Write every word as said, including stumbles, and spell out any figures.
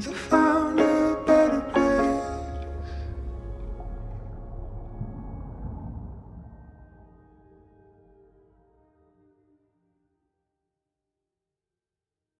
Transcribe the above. the fire.